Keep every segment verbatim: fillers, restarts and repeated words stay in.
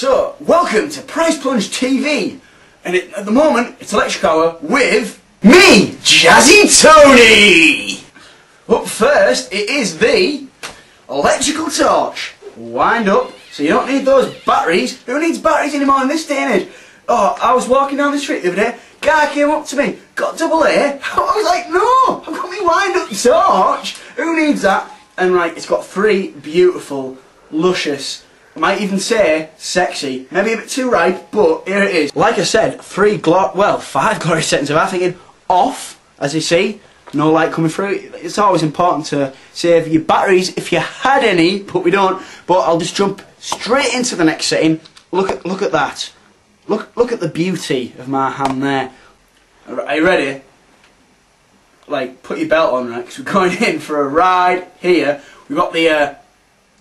So, welcome to Price Plunge T V, and it, at the moment it's electric hour with me, Jazzy Tony! Up first, it is the electrical torch. Wind up, so you don't need those batteries. Who needs batteries anymore in this day and age? Oh, I was walking down the street the other day, guy came up to me, got double A, I was like, no, I've got me wind up torch, who needs that? And right, it's got three beautiful, luscious, I might even say sexy, maybe a bit too ripe, but here it is. Like I said, three glo- well, five glory seconds of our thinking off, as you see, no light coming through. It's always important to save your batteries if you had any, but we don't. But I'll just jump straight into the next setting. Look at look at that. Look look at the beauty of my hand there. Are you ready? Like, put your belt on, right? Because we're going in for a ride here. We've got the uh,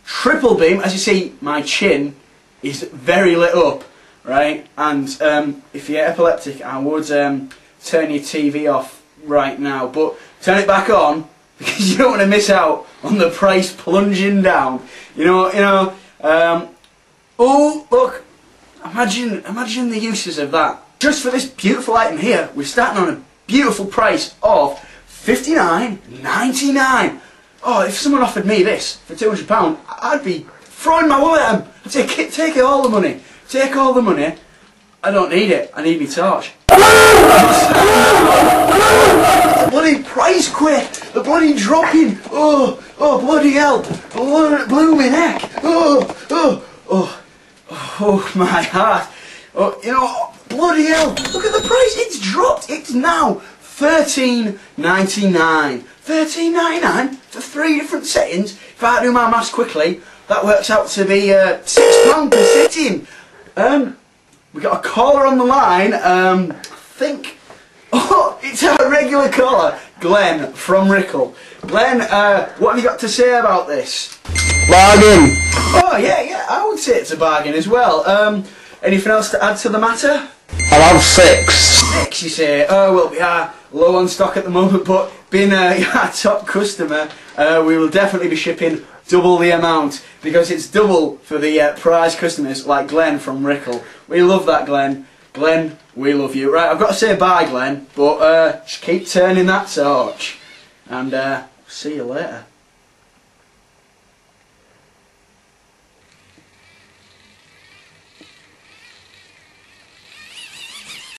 triple beam. As you see, my chin is very lit up, right? And um, if you're epileptic, I would um, turn your T V off right now, but turn it back on because you don't want to miss out on the price plunging down. You know, you know. Um, oh, look! Imagine, imagine the uses of that. Just for this beautiful item here, we're starting on a beautiful price of fifty-nine ninety-nine. Oh, if someone offered me this for two hundred pounds, I'd be throwing my wallet at them. I'd say, take, take all the money. Take all the money. I don't need it. I need my torch. Bloody price quit. The bloody dropping. Oh, oh, bloody hell. Blew my neck. Oh, oh, oh, oh, my heart. Oh, you know, bloody hell. Look at the price. It's dropped. It's now thirteen ninety-nine. thirteen ninety-nine for three different settings. If I do my maths quickly, that works out to be uh, six pounds per setting. Um, we got a caller on the line. Um, I think. Oh, it's our regular caller, Glenn from Rickle. Glenn, uh, what have you got to say about this? Bargain. Oh yeah, yeah. I would say it's a bargain as well. Um, anything else to add to the matter? I'll have six. Six, you say? Oh well, we are low on stock at the moment, but being a our top customer, uh, we will definitely be shipping double the amount because it's double for the uh, prize customers like Glenn from Rickle. We love that, Glenn. Glenn, we love you. Right, I've got to say bye, Glenn, but uh, just keep turning that torch, and uh, see you later.